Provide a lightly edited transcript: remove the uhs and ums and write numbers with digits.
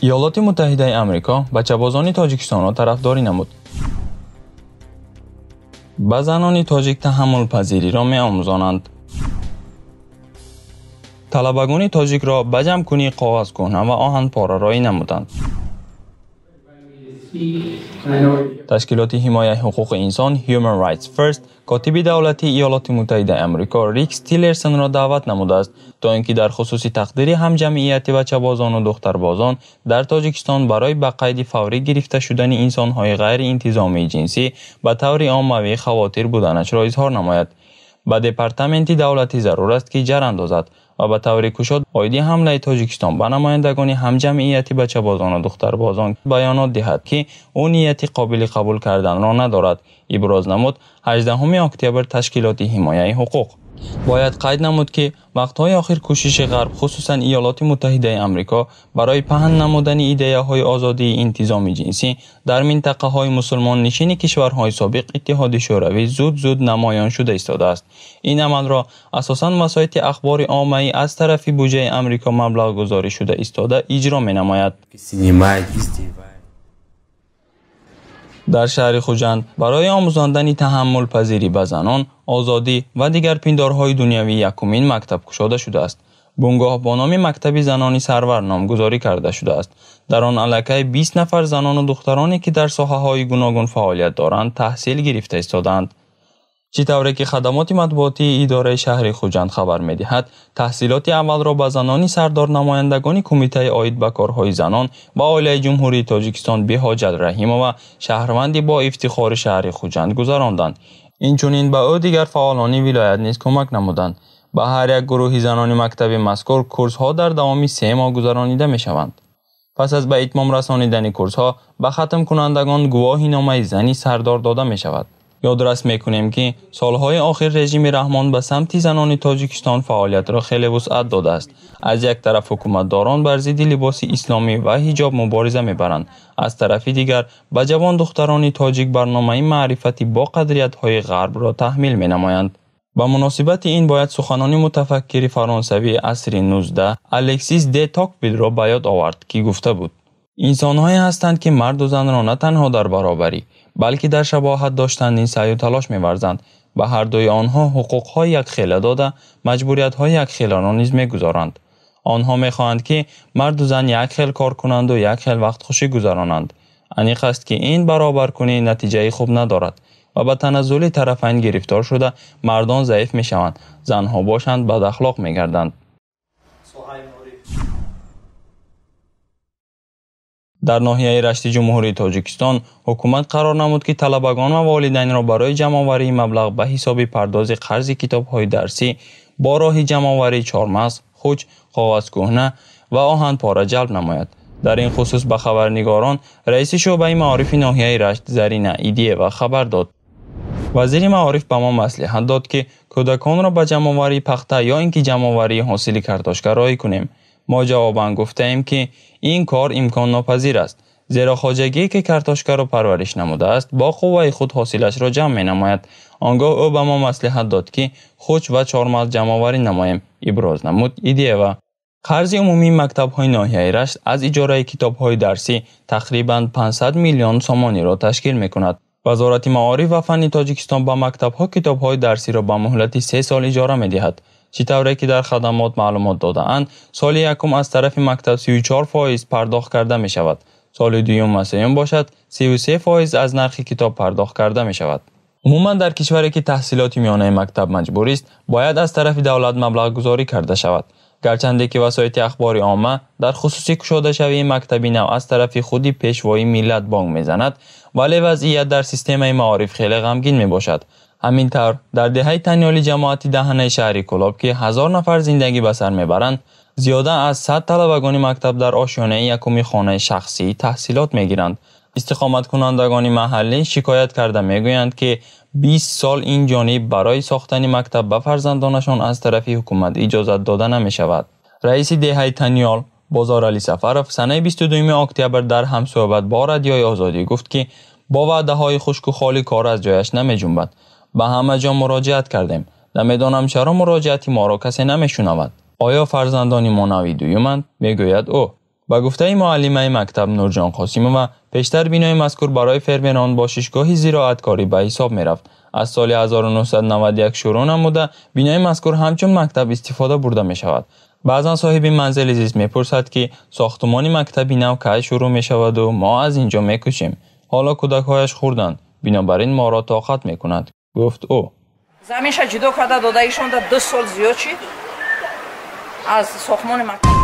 ایالات متحده آمریکا بچه‌بازان تاجیکستان را طرفداری نمود. به زنان تاجیک تحمل پذیری را می‌آموزانند. طلبگان تاجیک را به جمع‌کنی کاغذ کهنه و آهن پاره‌رایی نمودند. تشکیلات حمایت حقوق انسان Human Rights First کاتب دولتی ایالات متحده آمریکا ریکس تیلرسن را دعوت نموده است تا اینکه در خصوص تقدیر همجمعیت بچه‌بازان و دختربازان در تاجیکستان برای به قید فوری گرفته شدن انسان‌های غیر انتظامی جنسی به طور عاموی خواطر بودنش را اظهار نماید. به دپارتمنت دولتی ضرور است که جر اندازد و به طور گشاد عاید حمله تاجیکستان به نمایندگان همجمعیت بچه‌بازان و دختربازان بیانات دهد که او نیت قابل قبول کردن را ندارد. ابراز نمود 18 اکتبر تشکیلات حمایه حقوق. باید قید نمود که وقت‌های آخر کوشش غرب خصوصاً ایالات متحده آمریکا برای پهن نمودن ایده‌های آزادی انتظامی جنسی در منطقه‌های مسلمان نشین کشورهای سابق اتحاد شوروی زود نمایان شده ایستاده است. این عمل را اساساً وسایط اخبار عامه از طرف بودجه آمریکا مبلغ گذاری شده ایستاده اجرا می‌نماید. در شهر خوجند برای آموزاندن تحمل پذیری به زنان، آزادی و دیگر پندارهای دنیوی یکمین مکتب کشاده شده است. بنگاه با نام مکتب زنانی سرور نامگذاری کرده شده است. در آن علاقه 20 نفر زنان و دخترانی که در ساحه‌های گوناگون فعالیت دارند تحصیل گرفته ایستادند. چطوری که خدمات مطبوعاتی اداره شهر خوجند خبر می‌دهد، تحصیلات اول را به زنانی سردار نمایندگان کمیته عاید به کارهای زنان با عالیه جمهوری تاجیکستان به حاجت رحیمووا شهروندی با افتخار شهر خوجند گذراندند. اینچنین به او دیگر فعالان ولایت نیز کمک نمودند. به هر یک گروه زنان مکتب مسکور کورس‌ها در دوام 3 ماه گذرانیده می‌شوند. پس از به اتمام رساندن کورس‌ها به ختم کنندگان گواهینامه زنی سردار داده می‌شود. یادداشت می‌کنیم که سالهای آخر رژیم رحمان به سمت زنان تاجیکستان فعالیت را خیلی وسعت داده است. از یک طرف حکومتداران بر ضد لباس اسلامی و حجاب مبارزه می‌برند، از طرف دیگر به جوان دختران تاجیک برنامه معرفتی با قدریت‌های غرب را تحمیل می‌نمایند. با مناسبت این باید سخنان متفکر فرانسوی عصر 19 الکسیس د توکویل را به یاد آورد که گفته بود: انسان‌هایی هستند که مرد و زن را نه تنها در برابری بلکه در شباهت داشتن این سعی و تلاش می‌ورزند. به هر دوی آنها حقوق‌های یکخیله داده، مجبوریت‌های یکخیله را نیز می‌گذارند. آنها می‌خواهند که مرد و زن یکخیل کار کنند و یکخیل وقت خوشی گذرانند. انیق است که این برابرکنی نتیجه خوب ندارد و به تنزل طرفین گرفتار شده مردان ضعیف می‌شوند، زن‌ها باشند بد اخلاق می‌گردند. در ناحیه رشتی جمهوری تاجیکستان حکومت قرار نمود که طلبگان و والدین را برای جمع‌آوری مبلغ به حساب پرداز قرض کتاب‌های درسی با راه جمع‌آوری چهارمغز، خوج، کاغذ کهنه و آهن پاره جلب نماید. در این خصوص به خبرنگاران رئیس شعبه معارف ناحیه رشت زرینا ایدیوا خبر داد. وزیر معارف به ما مصلحت داد که کودکان را به جمع‌آوری پخته یا اینکه جمع‌آوری حاصل کارتاشگرایی کنیم. ما جواباً گفتیم که این کار امکان ناپذیر است، زیرا خواجگی که کرتاشکه را پرورش نموده است با قوه خود حاصلش را جمع می نماید. آنگاه او به ما مصلحت داد که خوچ و چهارمغز جمع آوری نماییم. ابراز نمود ایدیوا. قرض عمومی مکتب‌های ناحیه رشت از اجاره کتاب‌های درسی تقریباً 500 میلیون سومانی را تشکیل می‌کند. وزارت معارف و فن تاجیکستان به مکتب‌ها کتاب‌های درسی را با مهلت 3 سال اجاره می‌دهد. چطوری که در خدمات معلومات داده‌اند، سال یکم از طرف مکتب 34% پرداخت کرده می شود. سال دوم مسایم باشد 33% از نرخ کتاب پرداخت کرده می شود. عموما در کشوری که تحصیلات میانه مکتب مجبوری است، باید از طرف دولت مبلغ گذاری کرده شود. گرچند که وسایط اخبار عامه در خصوص کشاده شوی مکتبی نو از طرف خودی پیشوای ملت بانگ میزند، ولی وضعیت در سیستم معارف خیلی غمگین می باشد. همینطور در دهه تنیالی جماعتی دهنه شهری کلاب که 1000 نفر زندگی به سر میبرند، زیاده از 100 طلبگان مکتب در آشیانه یکمی خانه شخصی تحصیلات میگیرند. استقامت کنندگان محلی شکایت کرده میگویند که 20 سال این جانب برای ساختن مکتب به فرزندانشان از طرف حکومت اجازه داده نمیشود. رئیس دهه تنیال بازار علی سفروف سنه 22 اکتبر در همصحبت با رادیوی آزادی گفت که با وعده‌های خشک و خالی کار از جایش نمیجنبد. به همه جا مراجعت کردیم. نمیدانم چرا مراجعتی ما را کسی نمیشنود. آیا فرزندانی ما نوی دویمند؟ میگوید او. با گفته معلمه مکتب نورجان قاسیمووا پیشتر بینای مذکور برای فرمنان با ششگاهی زراعتکاری به حساب می رفت. از سال 1991 شروع نموده بینای مذکور همچون مکتب استفاده برده می شود. بعضا صاحب منزل زیست می پرسد که ساختمان مکتبی نو که شروع می شود و ما از اینجا می کشیم. حالا کودکهایش خوردند. بنابراین ما را طاقت می کند. گفت او. زمینش جدا کرده داده ایشان دو سال زیاد شد از ساختمان مکتب.